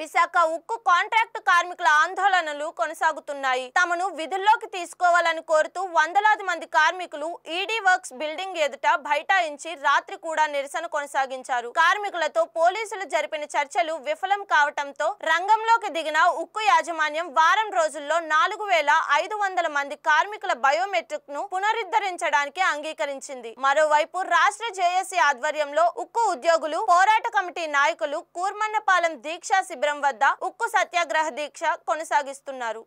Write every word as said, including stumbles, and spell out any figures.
విశాఖ ఉక్కు కాంట్రాక్ట్ కార్మికుల ఆందోళనలు కొనసాగుతున్నాయి. తమను విధుల్లోకి తీసుకోవాలని కోరుతూ వందలాది మంది కార్మికులు ఈడీ వర్క్స్ బిల్డింగ్ ఎదుట బైఠాయించి రాత్రి కూడా నిరసన కొనసాగించారు. కార్మికులతో పోలీసులు జరిపిన చర్చలు విఫలం కావటంతో రంగంలోకి దిగిన ఉక్కు యాజమాన్యం వారం రోజుల్లో నాలుగు వేల ఐదు వందల మంది కార్మికుల బయోమెట్రిక్ ను పునరుద్ధరించడానికి అంగీకరించింది. మరోవైపు రాష్ట్ర జేఏసీ ఆధ్వర్యంలో ఉక్కు ఉద్యోగులు, పోరాట కమిటీ నాయకులు కూర్మన్నపాలెం దీక్షా శిబిరం వద్ద ఉక్కు సత్యాగ్రహ దీక్ష కొనసాగిస్తున్నారు.